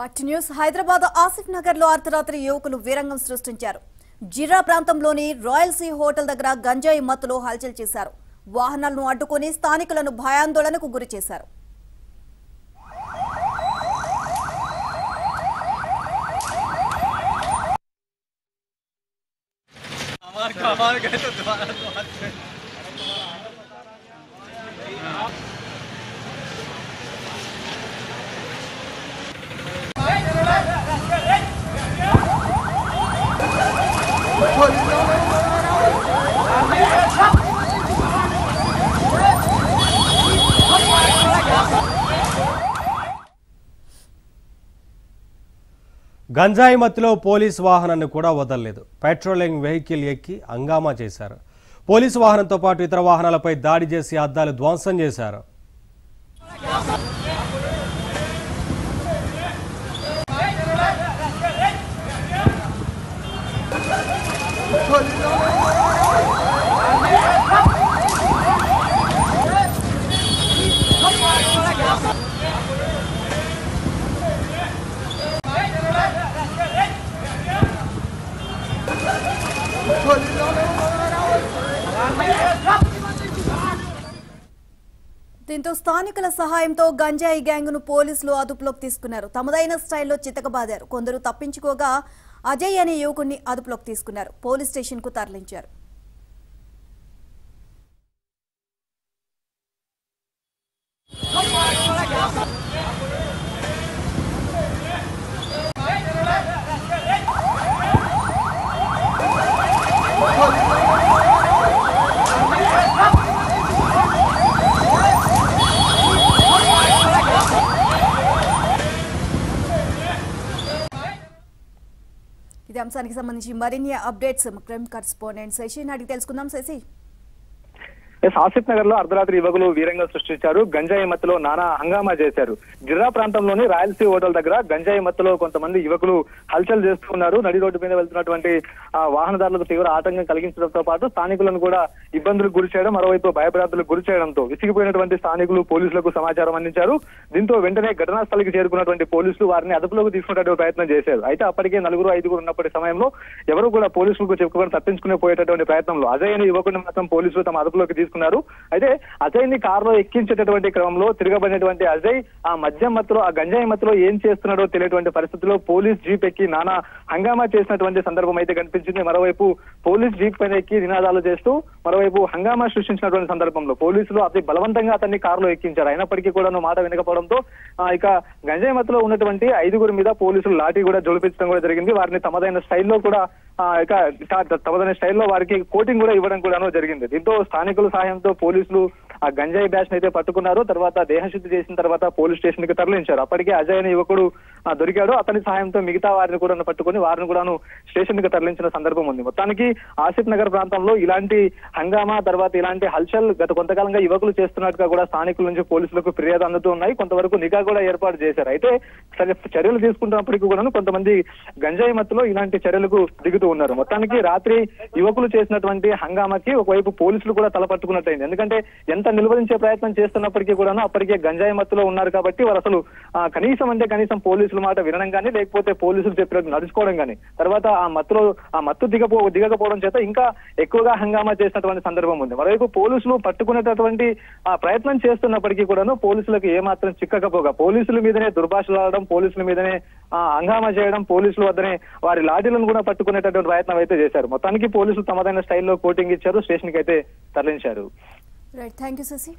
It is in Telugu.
పట్ న్యూస్ హైదరాబాద్ ఆసిఫ్ నగర్ లో అర్ధరాత్రి యువకులు వీరంగం సృష్టించారు. జిర్రా ప్రాంతంలోని రాయల్ సీ హోటల్ దగ్గర గంజాయి మత్తులో హల్చల్ చేశారు. వాహనాలను అడ్డుకొని స్థానికులను భయాందోళనకు గురి చేశారు. గంజాయి మత్తులో పోలీస్ వాహనాన్ని కూడా వదలలేదు. పెట్రోలింగ్ వెహికల్ ఎక్కి హంగామా చేశారు. పోలీసు వాహనంతో పాటు ఇతర వాహనాలపై దాడి చేసి అద్దాలు ధ్వంసం చేశారు. దీంతో స్థానికుల సహాయంతో గంజాయి గ్యాంగ్ను పోలీసులు అదుపులోకి తీసుకున్నారు. తమదైన స్టైల్లో చితకబాదారు. కొందరు తప్పించుకోగా అజయ్ అనే యువకుడిని అదుపులోకి తీసుకున్నారు. పోలీస్ స్టేషన్కు తరలించారు. ఈ అంశానికి సంబంధించి మరిన్ని అప్డేట్స్ క్రైమ్ కరెస్పాండెంట్ శశి అడిగి తెలుసుకుందాం. శశి, ఆసిఫ్ నగర్ లో అర్ధరాత్రి యువకులు వీరంగం సృష్టించారు. గంజాయి మత్తులో నానా హంగామా చేశారు. జిర్రా ప్రాంతంలోని రాయల్ సీ హోటల్ దగ్గర గంజాయి మత్తులో కొంతమంది యువకులు హల్చల్ చేస్తూ ఉన్నారు. నడి రోడ్డు మీద వెళ్తున్నటువంటి వాహనదారులకు తీవ్ర ఆటంకం కలిగించడంతో పాటు స్థానికులను కూడా ఇబ్బందులకు గురి చేయడం, మరోవైపు భయభ్రాంతులకు గురి చేయడంతో విసిగిపోయినటువంటి స్థానికులు పోలీసులకు సమాచారం అందించారు. దీంతో వెంటనే ఘటనా స్థలికి చేరుకున్నటువంటి పోలీసులు వారిని అదుపులోకి తీసుకునేటువంటి ప్రయత్నం చేశారు. అయితే అప్పటికే 4-5 ఉన్నప్పటి సమయంలో ఎవరు కూడా పోలీసులకు చెప్పుకొని తప్పించుకునే పోయేటటువంటి ప్రయత్నంలో అజయ్ అనే యువకుడిని మాత్రం పోలీసులు తమ అదుపులోకి తీసుకున్నారు. అయితే అజయ్ ని కారులో ఎక్కించేటటువంటి క్రమంలో తిరగబడినటువంటి అజయ్ ఆ మద్యం మత్తులో, ఆ గంజాయి మత్తులో ఏం చేస్తున్నాడో తెలియటువంటి పరిస్థితిలో పోలీస్ జీప్ ఎక్కి నానా హంగామా చేసినటువంటి సందర్భం అయితే కనిపించింది. మరోవైపు పోలీస్ జీప్ పైన ఎక్కి నినాదాలు చేస్తూ, మరోవైపు హంగామా సృష్టించినటువంటి సందర్భంలో పోలీసులు అతి బలవంతంగా అతన్ని కారులో ఎక్కించారు. అయినప్పటికీ కూడా మాట వినకపోవడంతో ఇక గంజాయి మత్తులో ఉన్నటువంటి 5 మీద పోలీసులు లాఠీ కూడా జోడిపించడం కూడా జరిగింది. వారిని తమదైన స్టైల్లో కూడా తమదైన స్టైల్లో వారికి కోటింగ్ కూడా ఇవ్వడం కూడాను జరిగింది. దీంతో స్థానికుల సహాయంతో పోలీసులు ఆ గంజాయి బ్యాచ్ అయితే పట్టుకున్నారు. తర్వాత దేహశుద్ధి చేసిన తర్వాత పోలీస్ స్టేషన్ కి తరలించారు. అప్పటికే అజయ్ అనే యువకుడు దొరికాడు. అతని సహాయంతో మిగతా వారిని కూడా పట్టుకుని వారిని కూడాను స్టేషన్ కి తరలించిన సందర్భం ఉంది. మొత్తానికి ఆసిఫ్ నగర్ ప్రాంతంలో ఇలాంటి హంగామా, తర్వాత ఇలాంటి హల్చల్ గత కొంతకాలంగా యువకులు చేస్తున్నట్టుగా కూడా స్థానికుల నుంచి పోలీసులకు ఫిర్యాదు అందుతూ ఉన్నాయి. కొంతవరకు నిఘా కూడా ఏర్పాటు చేశారు. అయితే చర్యలు తీసుకుంటున్నప్పటికీ కూడా కొంతమంది గంజాయి మత్తులో ఇలాంటి చర్యలకు దిగుతూ ఉన్నారు. మొత్తానికి రాత్రి యువకులు చేసినటువంటి హంగామాకి ఒకవైపు పోలీసులు కూడా తలపట్టుకున్నట్టయింది. ఎందుకంటే నిలువరించే ప్రయత్నం చేస్తున్నప్పటికీ కూడా అప్పటికే గంజాయి మత్తులో ఉన్నారు కాబట్టి వారు అసలు కనీసం పోలీసుల మాట వినడం కానీ, లేకపోతే పోలీసులు చెప్పినట్టు నడుచుకోవడం కానీ, తర్వాత ఆ మత్తు దిగకపోవడం చేత ఇంకా ఎక్కువగా హంగామా చేసినటువంటి సందర్భం ఉంది. మరోవైపు పోలీసులు పట్టుకునేటటువంటి ప్రయత్నం చేస్తున్నప్పటికీ కూడాను పోలీసులకు ఏమాత్రం చిక్కకపోగా పోలీసుల మీదనే దుర్భాషలు ఆడడం, పోలీసుల మీదనే హంగామా చేయడం, పోలీసుల వద్దనే వారి లాఠీలను కూడా పట్టుకునేటటువంటి ప్రయత్నం అయితే చేశారు. మొత్తానికి పోలీసులు తమదైన స్టైల్లో కోటింగ్ ఇచ్చారు, స్టేషన్ కి అయితే తరలించారు. Right, thank you, Sasi.